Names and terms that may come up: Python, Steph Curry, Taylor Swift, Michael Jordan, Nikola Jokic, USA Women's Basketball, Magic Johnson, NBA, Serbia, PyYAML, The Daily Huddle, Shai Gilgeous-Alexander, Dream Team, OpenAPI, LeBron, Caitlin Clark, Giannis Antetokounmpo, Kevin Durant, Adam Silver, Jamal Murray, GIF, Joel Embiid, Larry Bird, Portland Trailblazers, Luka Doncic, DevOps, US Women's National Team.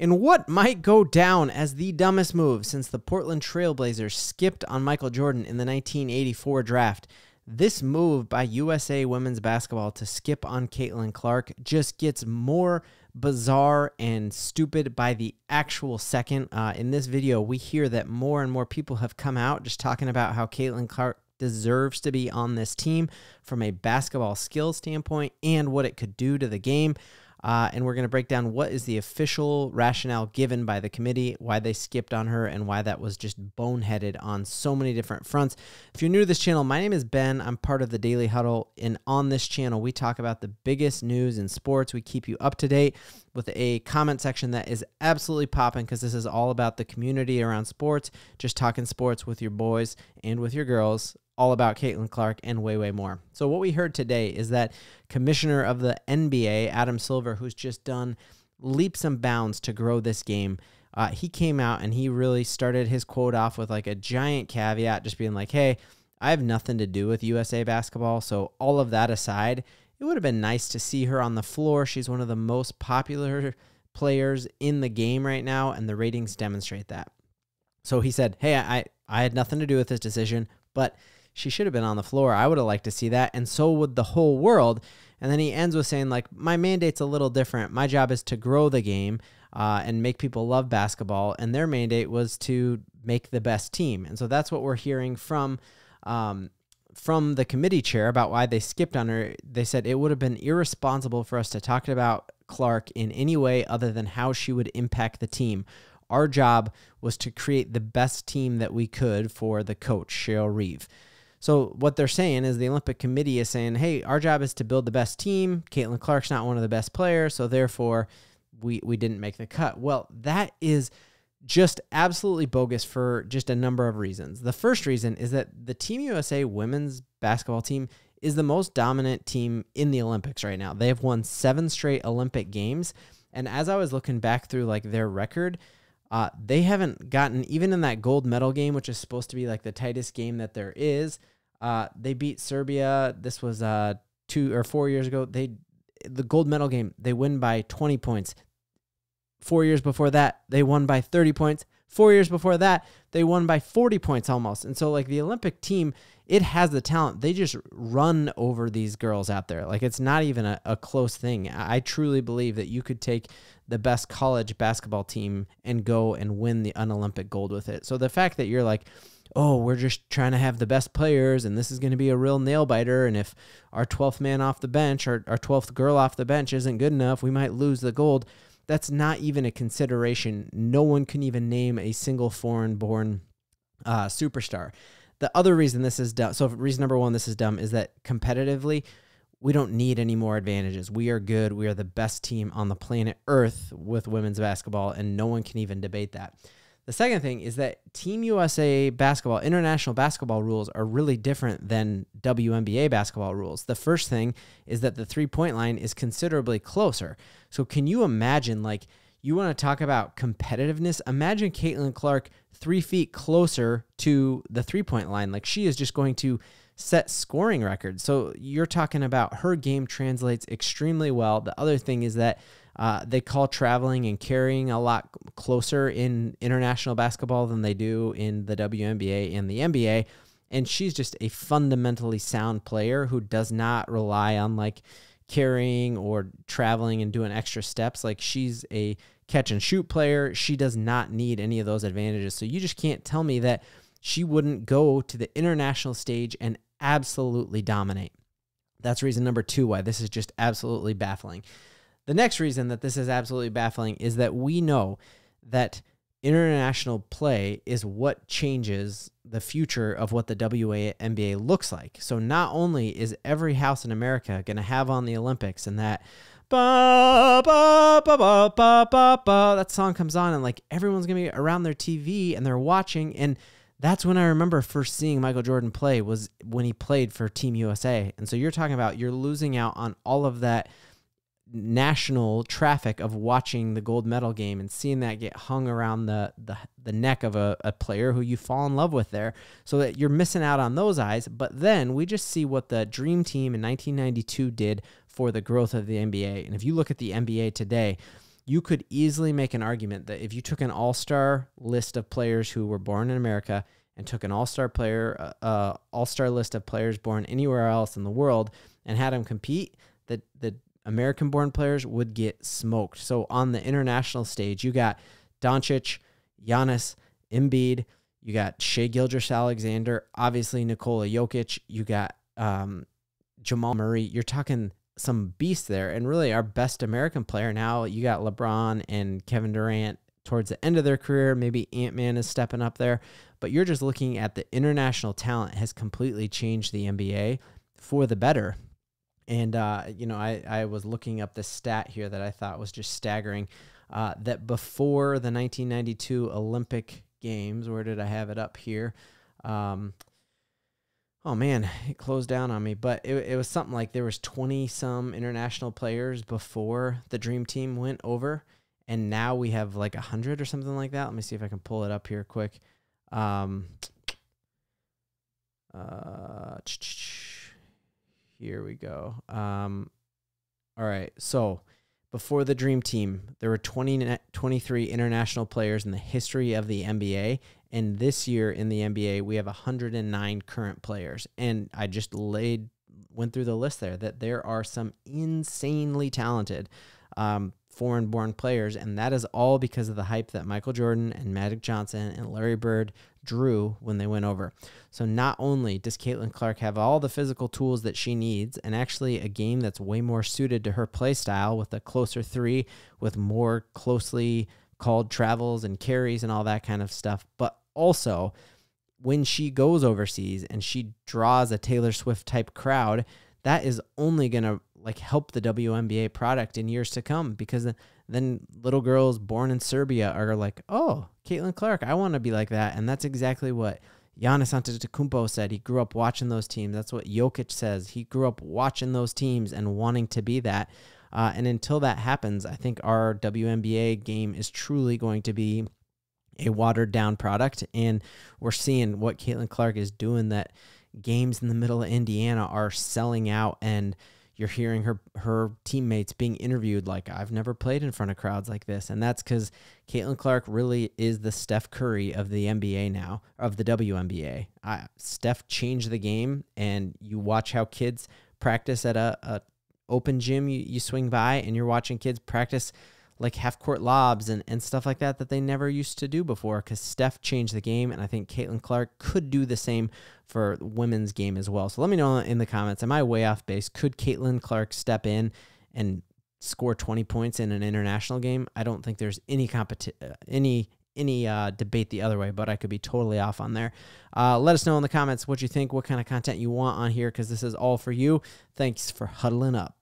In what might go down as the dumbest move since the Portland Trailblazers skipped on Michael Jordan in the 1984 draft, this move by USA Women's Basketball to skip on Caitlin Clark just gets more bizarre and stupid by the actual second. In this video, we hear that more and more people have come out just talking about how Caitlin Clark deserves to be on this team from a basketball skill standpoint and what it could do to the game. And we're going to break down what is the official rationale given by the committee, why they skipped on her, and why that was just boneheaded on so many different fronts. If you're new to this channel, my name is Ben. I'm part of The Daily Huddle, and on this channel, we talk about the biggest news in sports. We keep you up to date with a comment section that is absolutely popping because this is all about the community around sports, just talking sports with your boys and with your girls, all about Caitlin Clark and way, way more. So what we heard today is that Commissioner of the NBA, Adam Silver, who's just done leaps and bounds to grow this game, he came out and he really started his quote off with like a giant caveat, just being like, hey, I have nothing to do with USA basketball. So all of that aside, it would have been nice to see her on the floor. She's one of the most popular players in the game right now, and the ratings demonstrate that. So he said, hey, I had nothing to do with this decision, but she should have been on the floor. I would have liked to see that, and so would the whole world. And then he ends with saying, like, my mandate's a little different. My job is to grow the game and make people love basketball, and their mandate was to make the best team. And so that's what we're hearing from the committee chair about why they skipped on her. They said it would have been irresponsible for us to talk about Clark in any way other than how she would impact the team. Our job was to create the best team that we could for the coach, Cheryl Reeve. So what they're saying is the Olympic Committee is saying, hey, our job is to build the best team. Caitlin Clark's not one of the best players, so therefore we didn't make the cut. Well, that is just absolutely bogus for just a number of reasons. The first reason is that the Team USA women's basketball team is the most dominant team in the Olympics right now. They have won 7 straight Olympic games, and as I was looking back through like their record, they haven't gotten, even in that gold medal game, which is supposed to be like the tightest game that there is, they beat Serbia. This was 2 or 4 years ago. The gold medal game, they win by 20 points. 4 years before that, they won by 30 points. 4 years before that, they won by 40 points almost. And so, like, the Olympic team, it has the talent. They just run over these girls out there. Like, it's not even a close thing. I truly believe that you could take the best college basketball team and go and win an Olympic gold with it. So the fact that you're like, oh, we're just trying to have the best players, and this is going to be a real nail-biter, and if our 12th man off the bench or our 12th girl off the bench isn't good enough, we might lose the gold. That's not even a consideration. No one can even name a single foreign-born superstar. The other reason this is dumb, so reason number one this is dumb, is that competitively, we don't need any more advantages. We are good. We are the best team on the planet Earth with women's basketball, and no one can even debate that. The second thing is that Team USA basketball, international basketball rules are really different than WNBA basketball rules. The first thing is that the three-point line is considerably closer. So can you imagine, like, you want to talk about competitiveness? Imagine Caitlin Clark 3 feet closer to the three-point line. Like, she is just going to set scoring records. So you're talking about her game translates extremely well. The other thing is that they call traveling and carrying a lot closer in international basketball than they do in the WNBA and the NBA. And she's just a fundamentally sound player who does not rely on like carrying or traveling and doing extra steps. Like, she's a catch and shoot player. She does not need any of those advantages. So you just can't tell me that she wouldn't go to the international stage and absolutely dominate. That's reason number two why this is just absolutely baffling. The next reason that this is absolutely baffling is that we know that international play is what changes the future of what the WNBA looks like. So not only is every house in America going to have on the Olympics and that ba, ba, ba, ba, ba, ba, ba, that song comes on and like everyone's going to be around their TV and they're watching. And that's when I remember first seeing Michael Jordan play, was when he played for Team USA. And so you're talking about you're losing out on all of that national traffic of watching the gold medal game and seeing that get hung around the neck of a player who you fall in love with there, so that you're missing out on those eyes. But then we just see what the Dream Team in 1992 did for the growth of the NBA. And if you look at the NBA today, you could easily make an argument that if you took an all-star list of players who were born in America and took an all-star list of players born anywhere else in the world and had them compete, that the American-born players would get smoked. So on the international stage, you got Doncic, Giannis, Embiid, you got Shai Gilgeous-Alexander, obviously Nikola Jokic, you got Jamal Murray. You're talking some beast there, and really our best American player now, you got LeBron and Kevin Durant towards the end of their career. Maybe Ant-Man is stepping up there, but you're just looking at the international talent has completely changed the NBA for the better. And, you know, I was looking up this stat here that I thought was just staggering, that before the 1992 Olympic Games, where did I have it up here? Oh man, it closed down on me, but it was something like there was 20-some international players before the Dream Team went over, and now we have like 100 or something like that. Let me see if I can pull it up here quick. Here we go. All right, so before the Dream Team, there were 23 international players in the history of the NBA. And this year in the NBA, we have 109 current players. And I just went through the list there that there are some insanely talented foreign-born players, and that is all because of the hype that Michael Jordan and Magic Johnson and Larry Bird drew when they went over. So not only does Caitlin Clark have all the physical tools that she needs, and actually a game that's way more suited to her play style with a closer three, with more closely called travels and carries and all that kind of stuff, but also when she goes overseas and she draws a Taylor Swift type crowd, that is only going to like help the WNBA product in years to come, because then little girls born in Serbia are like, oh, Caitlin Clark, I want to be like that. And that's exactly what Giannis Antetokounmpo said. He grew up watching those teams. That's what Jokic says. He grew up watching those teams and wanting to be that. And until that happens, I think our WNBA game is truly going to be a watered-down product. And we're seeing what Caitlin Clark is doing, that games in the middle of Indiana are selling out, and you're hearing her teammates being interviewed like, I've never played in front of crowds like this. And that's because Caitlin Clark really is the Steph Curry of the NBA now, of the WNBA. Steph changed the game, and you watch how kids practice at a open gym. You swing by and you're watching kids practice like half-court lobs and stuff like that they never used to do before, because Steph changed the game, and I think Caitlin Clark could do the same for women's game as well. So let me know in the comments, am I way off base? Could Caitlin Clark step in and score 20 points in an international game? I don't think there's any debate the other way, but I could be totally off on there. Let us know in the comments what you think, what kind of content you want on here, because this is all for you. Thanks for huddling up.